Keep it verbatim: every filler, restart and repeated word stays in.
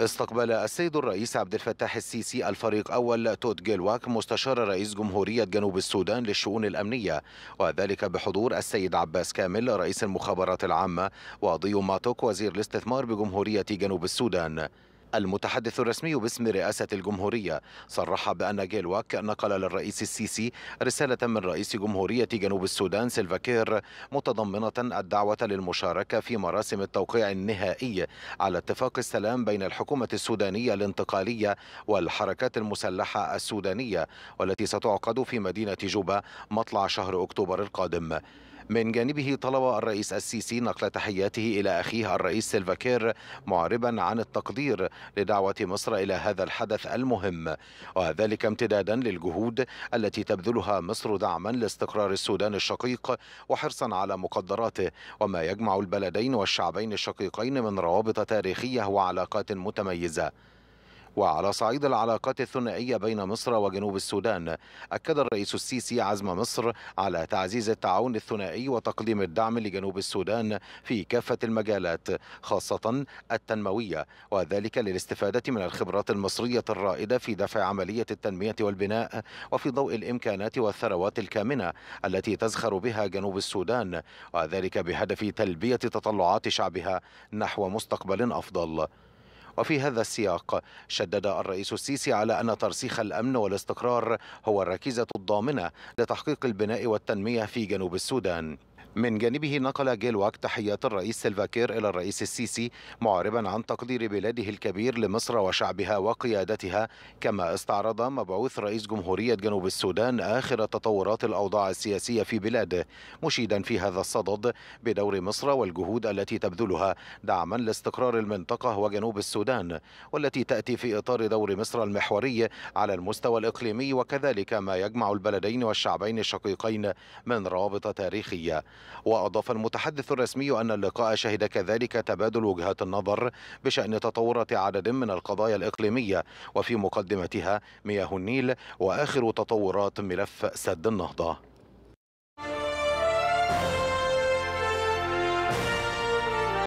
استقبل السيد الرئيس عبد الفتاح السيسي الفريق أول تود جلواك مستشار رئيس جمهورية جنوب السودان للشؤون الأمنية، وذلك بحضور السيد عباس كامل رئيس المخابرات العامة وضيو ماتوك وزير الاستثمار بجمهورية جنوب السودان. المتحدث الرسمي باسم رئاسة الجمهورية صرح بأن جلواك نقل للرئيس السيسي رسالة من رئيس جمهورية جنوب السودان سلفا كير متضمنة الدعوة للمشاركة في مراسم التوقيع النهائي على اتفاق السلام بين الحكومة السودانية الانتقالية والحركات المسلحة السودانية، والتي ستعقد في مدينة جوبا مطلع شهر أكتوبر القادم. من جانبه طلب الرئيس السيسي نقل تحياته إلى أخيه الرئيس سلفا كير، معربا عن التقدير لدعوة مصر إلى هذا الحدث المهم، وذلك امتدادا للجهود التي تبذلها مصر دعما لاستقرار السودان الشقيق وحرصا على مقدراته، وما يجمع البلدين والشعبين الشقيقين من روابط تاريخية وعلاقات متميزة. وعلى صعيد العلاقات الثنائية بين مصر وجنوب السودان، أكد الرئيس السيسي عزم مصر على تعزيز التعاون الثنائي وتقديم الدعم لجنوب السودان في كافة المجالات خاصة التنموية، وذلك للاستفادة من الخبرات المصرية الرائدة في دفع عملية التنمية والبناء، وفي ضوء الإمكانات والثروات الكامنة التي تزخر بها جنوب السودان، وذلك بهدف تلبية تطلعات شعبها نحو مستقبل أفضل. وفي هذا السياق شدد الرئيس السيسي على أن ترسيخ الأمن والاستقرار هو الركيزة الضامنة لتحقيق البناء والتنمية في جنوب السودان. من جانبه نقل جلواك تحيات الرئيس سلفا كير إلى الرئيس السيسي، معربا عن تقدير بلاده الكبير لمصر وشعبها وقيادتها، كما استعرض مبعوث رئيس جمهورية جنوب السودان آخر تطورات الأوضاع السياسية في بلاده، مشيدا في هذا الصدد بدور مصر والجهود التي تبذلها دعما لاستقرار المنطقة وجنوب السودان، والتي تأتي في إطار دور مصر المحوري على المستوى الإقليمي، وكذلك ما يجمع البلدين والشعبين الشقيقين من روابط تاريخية. وأضاف المتحدث الرسمي أن اللقاء شهد كذلك تبادل وجهات النظر بشأن تطورات عدد من القضايا الإقليمية، وفي مقدمتها مياه النيل وآخر تطورات ملف سد النهضة.